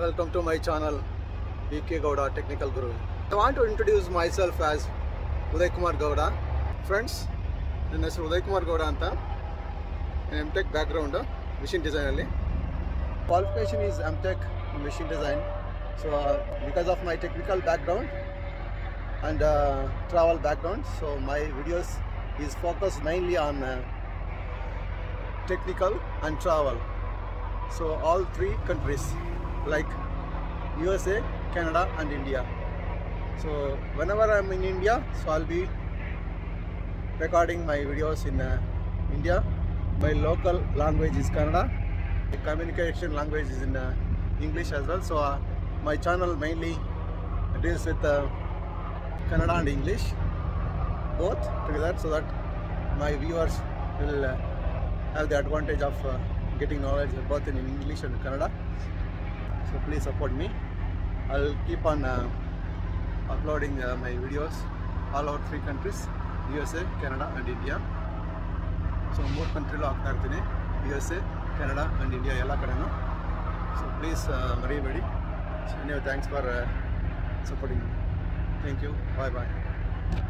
Welcome to my channel, BK Gowda Technical Guru. I want to introduce myself as Uday Kumar Gowda. Friends, my name is Uday Kumar Gowda. I am MTech background, machine design. Qualification is MTech machine design. So because of my technical background and travel background, so my videos is focused mainly on technical and travel. So all three countries like USA, Canada and India. So whenever I'm in India, so I'll be recording my videos in India. My local language is Kannada. The communication language is in English as well. So my channel mainly deals with Kannada and English both together, so that my viewers will have the advantage of getting knowledge both in English and Kannada. So please support me. I'll keep on uploading my videos all over three countries, USA, Canada and India. So more countries are USA, Canada and India. So please maribedi. So anyway, thanks for supporting me. Thank you. Bye bye.